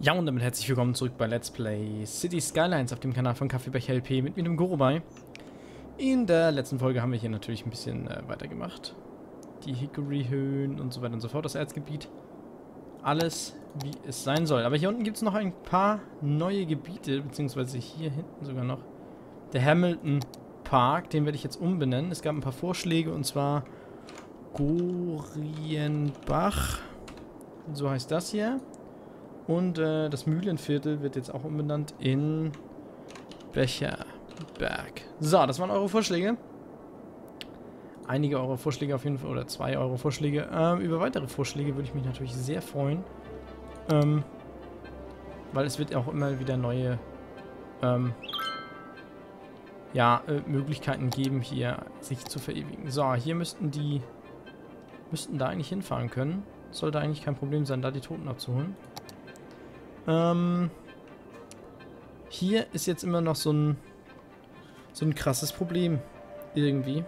Ja, und damit herzlich willkommen zurück bei Let's Play City Skylines auf dem Kanal von KaffeeBecherLP mit dem Gorobaibei. In der letzten Folge haben wir hier natürlich ein bisschen weitergemacht. Die Hickory Höhen und so weiter und so fort, das Erzgebiet. Alles, wie es sein soll. Aber hier unten gibt es noch ein paar neue Gebiete, beziehungsweise hier hinten sogar noch. Der Hamilton Park, den werde ich jetzt umbenennen. Es gab ein paar Vorschläge, und zwar Gorienbach. So heißt das hier. Und das Mühlenviertel wird jetzt auch umbenannt in Becherberg. So, das waren eure Vorschläge. Einige eurer Vorschläge auf jeden Fall, oder zwei eure Vorschläge. Über weitere Vorschläge würde ich mich natürlich sehr freuen. Weil es wird auch immer wieder neue Möglichkeiten geben, hier sich zu verewigen. So, hier müssten da eigentlich hinfahren können. Sollte eigentlich kein Problem sein, da die Toten abzuholen. Hier ist jetzt immer noch so ein krasses Problem irgendwie.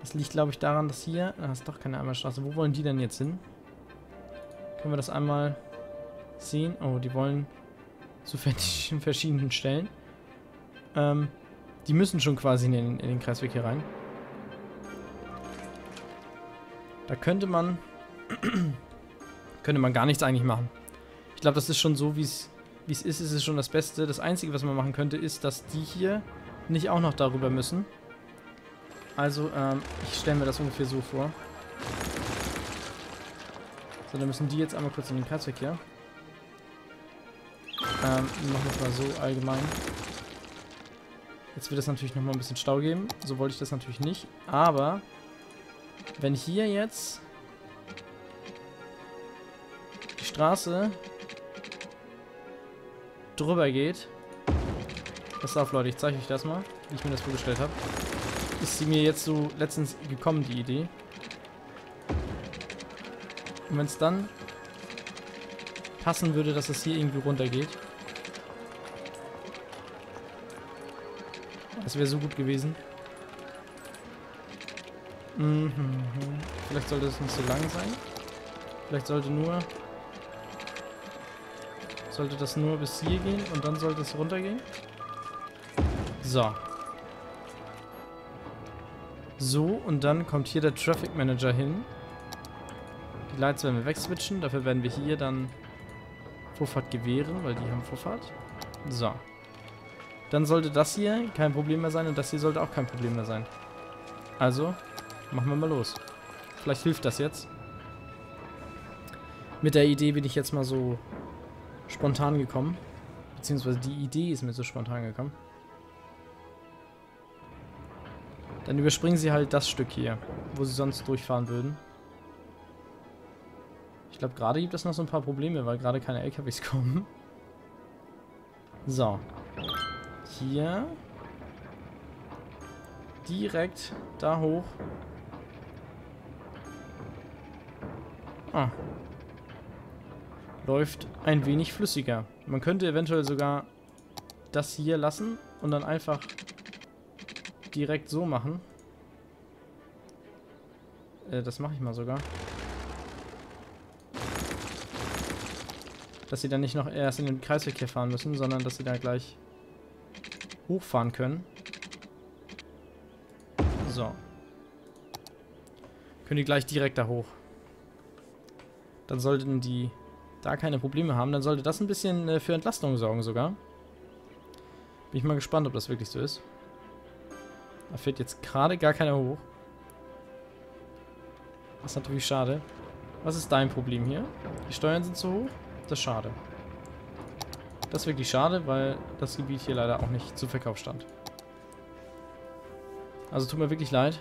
Das liegt, glaube ich, daran, dass hier... Das ist doch keine Einbahnstraße. Wo wollen die denn jetzt hin? Können wir das einmal sehen? Oh, die wollen zu verschiedenen Stellen. Die müssen schon quasi in den Kreisweg hier rein. Da könnte man... gar nichts eigentlich machen. Ich glaube, das ist schon so, wie es ist. Es ist schon das Beste. Das Einzige, was man machen könnte, ist, dass die hier nicht auch noch darüber müssen. Also, ich stelle mir das ungefähr so vor. So, dann müssen die jetzt einmal kurz in den Kreisverkehr. Machen wir es mal so allgemein. Jetzt wird es natürlich nochmal ein bisschen Stau geben. So wollte ich das natürlich nicht. Aber, wenn hier jetzt die Straße drüber geht. Pass auf, Leute, ich zeige euch das mal, wie ich mir das vorgestellt habe. Ist sie mir jetzt so letztens gekommen, die Idee. Und wenn es dann passen würde, dass es hier irgendwie runter geht. Das wäre so gut gewesen. Vielleicht sollte es nicht so lang sein. Vielleicht sollte das nur bis hier gehen und dann sollte es runtergehen. So. So, und dann kommt hier der Traffic Manager hin. Die Lights werden wir wegswitchen. Dafür werden wir hier dann Vorfahrt gewähren, weil die haben Vorfahrt. So. Dann sollte das hier kein Problem mehr sein und das hier sollte auch kein Problem mehr sein. Also, machen wir mal los. Vielleicht hilft das jetzt. Mit der Idee bin ich jetzt mal so spontan gekommen. Beziehungsweise die Idee ist mir so spontan gekommen. Dann überspringen sie halt das Stück hier, wo sie sonst durchfahren würden. Ich glaube, gerade gibt es noch so ein paar Probleme, weil gerade keine LKWs kommen. So. Hier. Direkt da hoch. Ah. Läuft ein wenig flüssiger. Man könnte eventuell sogar das hier lassen und dann einfach direkt so machen. Das mache ich mal sogar. Dass sie dann nicht noch erst in den Kreisverkehr fahren müssen, sondern dass sie da gleich hochfahren können. So. Können die gleich direkt da hoch. Dann sollten die da keine Probleme haben. Dann sollte das ein bisschen für Entlastung sorgen sogar. Bin ich mal gespannt, ob das wirklich so ist. Da fährt jetzt gerade gar keiner hoch. Das ist natürlich schade. Was ist dein Problem hier? Die Steuern sind zu hoch? Das ist schade. Das ist wirklich schade, weil das Gebiet hier leider auch nicht zu Verkauf stand. Also tut mir wirklich leid,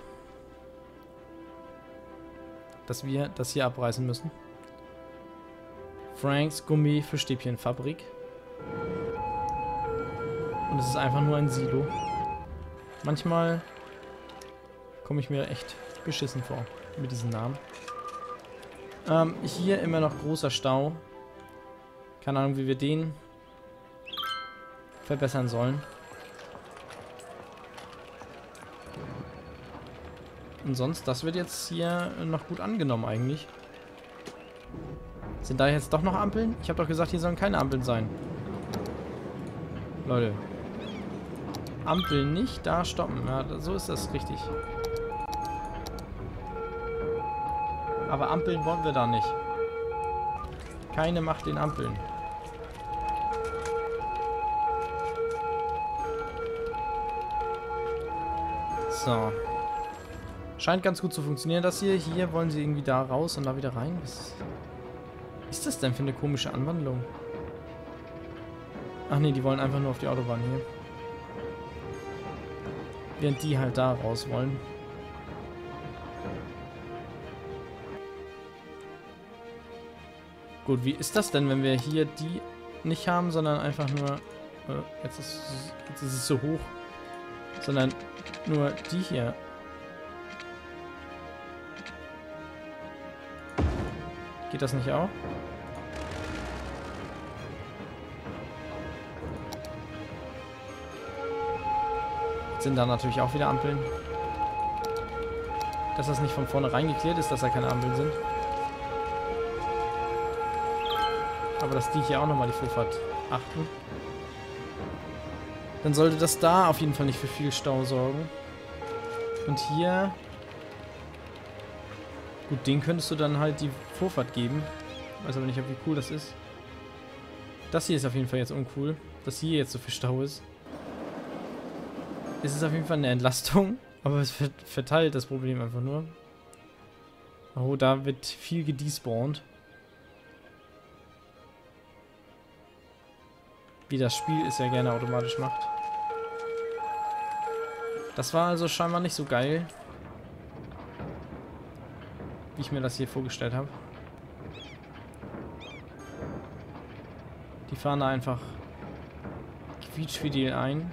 dass wir das hier abreißen müssen. Franks Gummi für Stäbchenfabrik. Und es ist einfach nur ein Silo. Manchmal komme ich mir echt beschissen vor mit diesen Namen. Hier immer noch großer Stau. Keine Ahnung, wie wir den verbessern sollen. Und sonst, das wird jetzt hier noch gut angenommen eigentlich. Sind da jetzt doch noch Ampeln? Ich habe doch gesagt, hier sollen keine Ampeln sein. Leute. Ampeln nicht, da stoppen. Ja, so ist das richtig. Aber Ampeln wollen wir da nicht. Keine Macht den Ampeln. So. Scheint ganz gut zu funktionieren, das hier. Hier wollen sie irgendwie da raus und da wieder rein. Was ist das denn für eine komische Anwandlung? Ach nee, die wollen einfach nur auf die Autobahn hier. Während die halt da raus wollen. Gut, wie ist das denn, wenn wir hier die nicht haben, sondern einfach nur... Jetzt ist es so hoch. Sondern nur die hier. Geht das nicht auch? Sind da natürlich auch wieder Ampeln. Dass das nicht von vornherein geklärt ist, dass da keine Ampeln sind. Aber dass die hier auch nochmal die Vorfahrt achten. Dann sollte das da auf jeden Fall nicht für viel Stau sorgen. Und hier... Gut, den könntest du dann halt die Vorfahrt geben. Weiß aber nicht, wie cool das ist. Das hier ist auf jeden Fall jetzt uncool. Dass hier jetzt so viel Stau ist. Es ist auf jeden Fall eine Entlastung, aber es verteilt das Problem einfach nur. Oh, da wird viel gedespawnt. Wie das Spiel es ja gerne automatisch macht. Das war also scheinbar nicht so geil, wie ich mir das hier vorgestellt habe. Die fahren da einfach quietschfidel ein.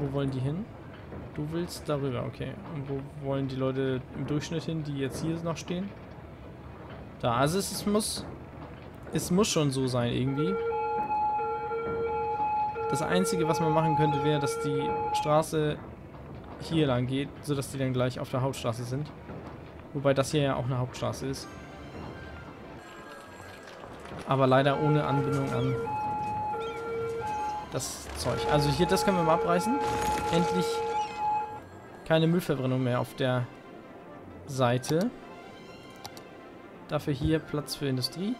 Wo wollen die hin? Du willst darüber, okay. Und wo wollen die Leute im Durchschnitt hin, die jetzt hier noch stehen? Da, also es muss schon so sein irgendwie. Das Einzige, was man machen könnte, wäre, dass die Straße hier lang geht, sodass die dann gleich auf der Hauptstraße sind. Wobei das hier ja auch eine Hauptstraße ist. Aber leider ohne Anbindung an... das Zeug. Also hier, das können wir mal abreißen. Endlich keine Müllverbrennung mehr auf der Seite. Dafür hier Platz für Industrie,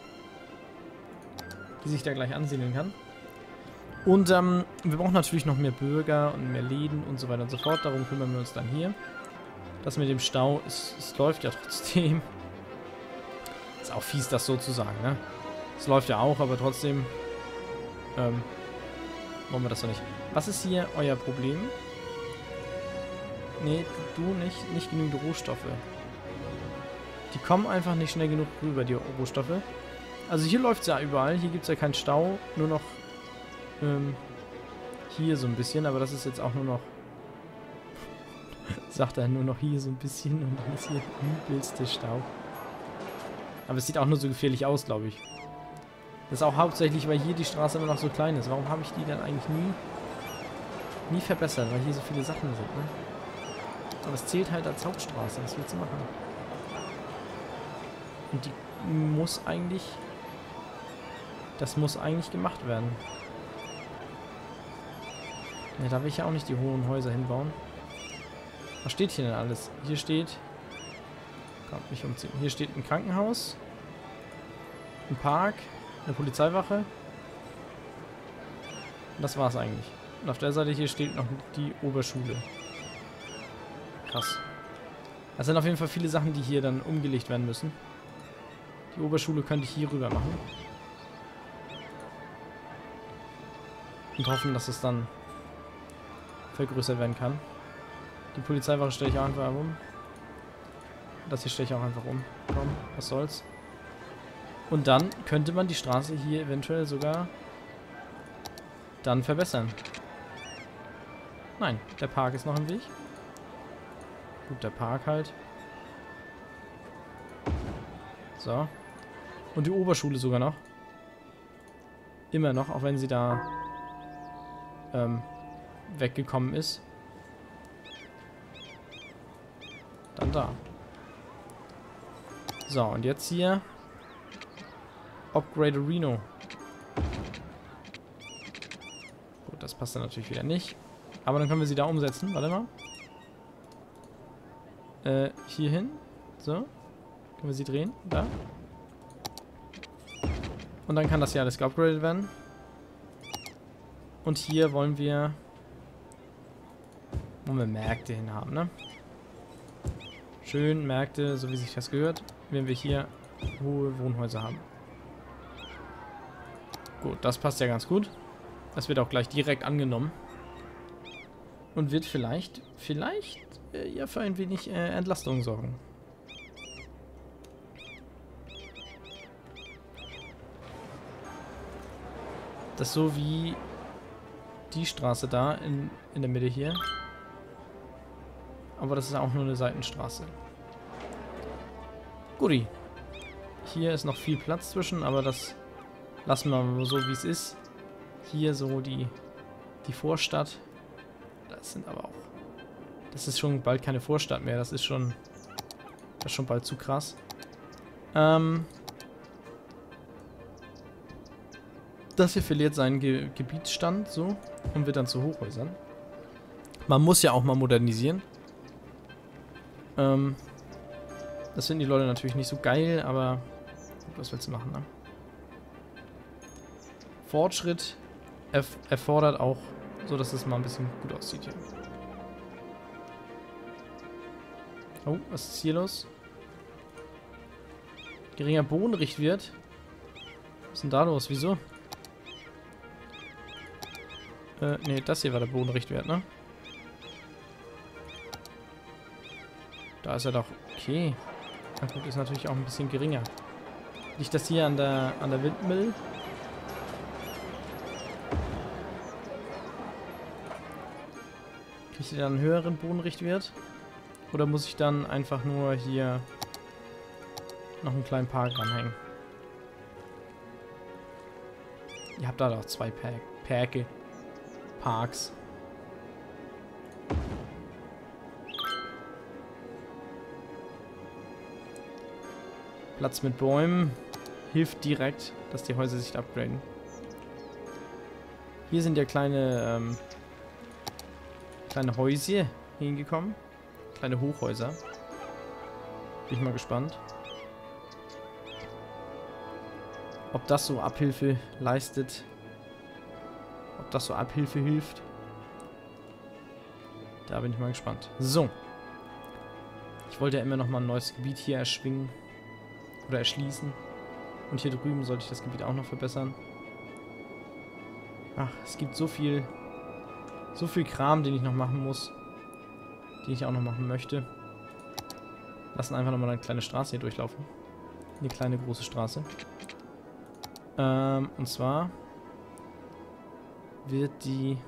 die sich da gleich ansiedeln kann. Und wir brauchen natürlich noch mehr Bürger und mehr Läden und so weiter und so fort. Darum kümmern wir uns dann hier. Das mit dem Stau, es läuft ja trotzdem. Ist auch fies, das so zu sagen, ne? Es läuft ja auch, aber trotzdem... wollen wir das doch nicht. Was ist hier euer Problem? Nee, du nicht. Nicht genügend Rohstoffe. Die kommen einfach nicht schnell genug rüber, die Rohstoffe. Also hier läuft es ja überall. Hier gibt es ja keinen Stau. Nur noch hier so ein bisschen. Aber das ist jetzt auch nur noch... sagt er, nur noch hier so ein bisschen. Und dann ist hier übelste Stau. Aber es sieht auch nur so gefährlich aus, glaube ich. Das ist auch hauptsächlich, weil hier die Straße immer noch so klein ist. Warum habe ich die dann eigentlich nie verbessert? Weil hier so viele Sachen sind, ne? Aber es zählt halt als Hauptstraße. Was willst du machen? Und die muss eigentlich... das muss eigentlich gemacht werden. Ja, da will ich ja auch nicht die hohen Häuser hinbauen. Was steht hier denn alles? Hier steht... komm, nicht umziehen. Hier steht ein Krankenhaus. Ein Park. Eine Polizeiwache. Und das war's eigentlich. Und auf der Seite hier steht noch die Oberschule. Krass. Das sind auf jeden Fall viele Sachen, die hier dann umgelegt werden müssen. Die Oberschule könnte ich hier rüber machen. Und hoffen, dass es dann vergrößert werden kann. Die Polizeiwache stelle ich auch einfach um. Das hier stelle ich auch einfach um. Komm, was soll's. Und dann könnte man die Straße hier eventuell sogar dann verbessern. Nein, der Park ist noch im Weg. Gut, der Park halt. So. Und die Oberschule sogar noch. Immer noch, auch wenn sie da weggekommen ist. Dann da. So, und jetzt hier... Upgrade Reno. Gut, das passt dann natürlich wieder nicht. Aber dann können wir sie da umsetzen. Warte mal. Hier hin. So. Können wir sie drehen. Da. Und dann kann das hier alles geupgradet werden. Und hier wollen wir... wollen wir Märkte hin haben, ne? Schön, Märkte, so wie sich das gehört, wenn wir hier hohe Wohnhäuser haben. Gut, das passt ja ganz gut. Das wird auch gleich direkt angenommen. Und wird vielleicht ja für ein wenig Entlastung sorgen. Das ist so wie die Straße da in der Mitte hier. Aber das ist auch nur eine Seitenstraße. Guti. Hier ist noch viel Platz zwischen, aber das lassen wir so, wie es ist. Hier so die Vorstadt. Das sind aber auch... das ist schon bald keine Vorstadt mehr. Das ist schon bald zu krass. Das hier verliert seinen Gebietsstand so und wird dann zu Hochhäusern. Man muss ja auch mal modernisieren. Das finden die Leute natürlich nicht so geil, aber was willst du machen, ne? Fortschritt erfordert auch so, dass es mal ein bisschen gut aussieht hier. Oh, was ist hier los? Geringer Bodenrichtwert. Was ist denn da los? Wieso? Ne, das hier war der Bodenrichtwert, ne? Da ist er doch okay. Na gut, ist natürlich auch ein bisschen geringer. Liegt das hier an der Windmühle? Kriege ich dann einen höheren Bodenrichtwert? Oder muss ich dann einfach nur hier noch einen kleinen Park ranhängen? Ihr habt da doch zwei Parks. Platz mit Bäumen hilft direkt, dass die Häuser sich upgraden. Hier sind ja kleine Häuser hingekommen. Kleine Hochhäuser. Bin ich mal gespannt. Ob das so Abhilfe leistet. Ob das so Abhilfe hilft. Da bin ich mal gespannt. So. Ich wollte ja immer noch mal ein neues Gebiet hier erschwingen. Oder erschließen. Und hier drüben sollte ich das Gebiet auch noch verbessern. Ach, es gibt so viel Kram, den ich noch machen muss. Den ich auch noch machen möchte. Lassen einfach nochmal eine kleine Straße hier durchlaufen. Eine kleine, große Straße. Und zwar wird die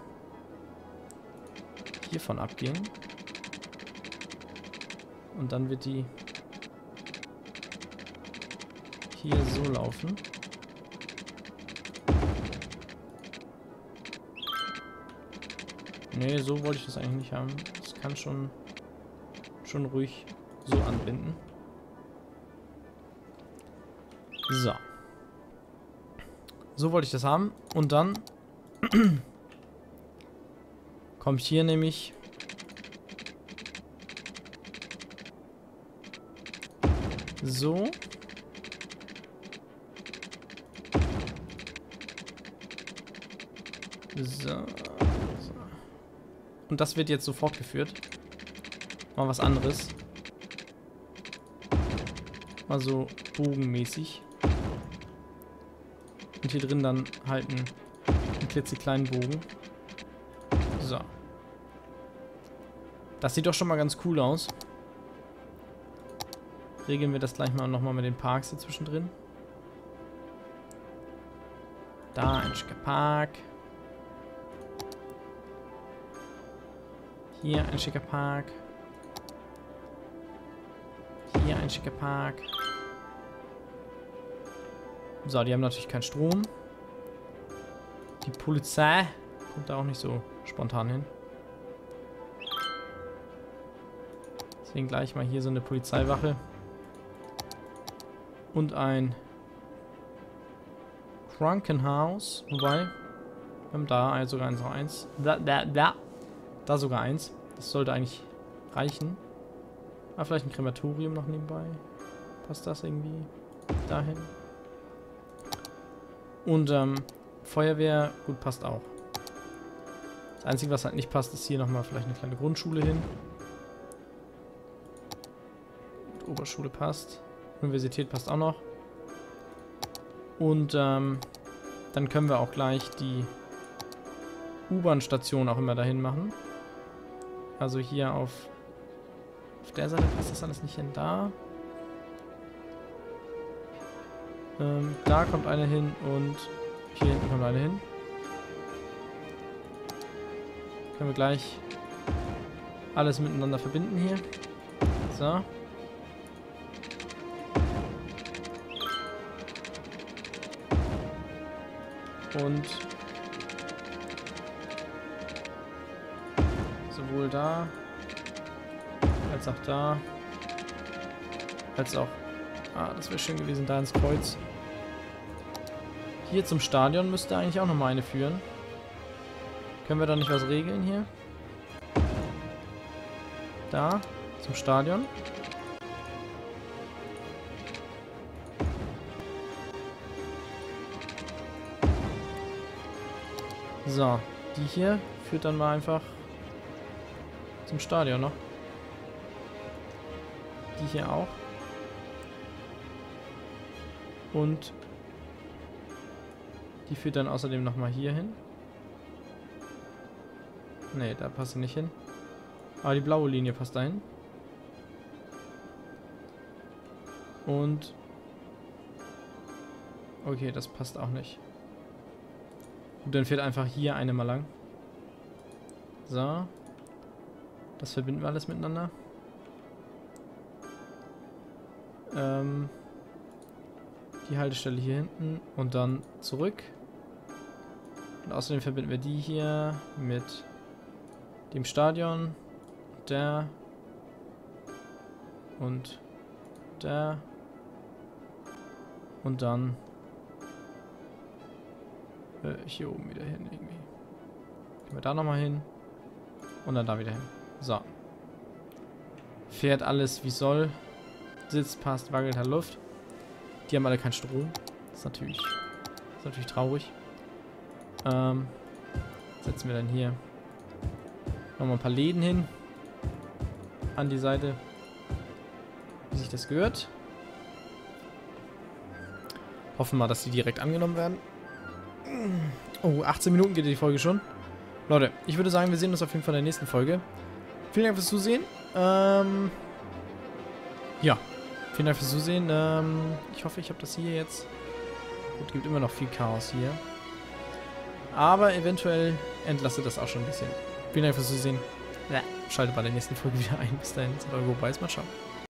hiervon abgehen. Und dann wird die hier so laufen. Ne, so wollte ich das eigentlich nicht haben. Das kann schon ruhig so anbinden. So. So wollte ich das haben. Und dann kommt hier nämlich so. So. Und das wird jetzt so fortgeführt. Mal was anderes. Mal so bogenmäßig. Und hier drin dann halt einen klitzekleinen Bogen. So. Das sieht doch schon mal ganz cool aus. Regeln wir das gleich mal nochmal mit den Parks hier zwischendrin. Da ein Park. Hier ein schicker Park. Hier ein schicker Park. So, die haben natürlich keinen Strom. Die Polizei kommt da auch nicht so spontan hin. Deswegen gleich mal hier so eine Polizeiwache. Und ein Krankenhaus. Wobei, wir haben da sogar eins. Da sogar eins. Das sollte eigentlich reichen. Ah, vielleicht ein Krematorium noch nebenbei. Passt das irgendwie dahin? Und Feuerwehr, gut, passt auch. Das Einzige, was halt nicht passt, ist hier nochmal vielleicht eine kleine Grundschule hin. Und Oberschule passt. Universität passt auch noch. Und dann können wir auch gleich die U-Bahn-Station auch immer dahin machen. Also hier auf der Seite passt das alles nicht hin. Da. Da kommt eine hin und hier hinten kommt eine hin. Können wir gleich alles miteinander verbinden hier. So. Und sowohl da als auch da als auch das wäre schön gewesen, da ins Kreuz. Hier zum Stadion müsste eigentlich auch nochmal eine führen. Können wir da nicht was regeln hier? Da zum Stadion. So, die hier führt dann mal einfach zum Stadion noch. Die hier auch. Und die führt dann außerdem nochmal hier hin. Ne, da passt sie nicht hin. Aber die blaue Linie passt dahin. Und okay, das passt auch nicht. Gut, dann fährt einfach hier eine mal lang. So. Das verbinden wir alles miteinander. Die Haltestelle hier hinten und dann zurück. Und außerdem verbinden wir die hier mit dem Stadion. Der. Und der. Und dann hier oben wieder hin irgendwie. Gehen wir da nochmal hin. Und dann da wieder hin. So. Fährt alles wie soll. Sitz passt, wackelt, hat Luft. Die haben alle keinen Strom. Das ist natürlich traurig. Setzen wir dann hier nochmal ein paar Läden hin. An die Seite. Wie sich das gehört. Hoffen wir mal, dass die direkt angenommen werden. Oh, 18 Minuten geht die Folge schon. Leute, ich würde sagen, wir sehen uns auf jeden Fall in der nächsten Folge. Vielen Dank fürs Zusehen. Ja, vielen Dank fürs Zusehen. Ich hoffe, ich habe das hier jetzt... Gut, gibt immer noch viel Chaos hier. Aber eventuell entlastet das auch schon ein bisschen. Vielen Dank fürs Zusehen. Ja. Schaltet bei der nächsten Folge wieder ein. Bis dahin, seid euer Gorobaibei. Mal schauen.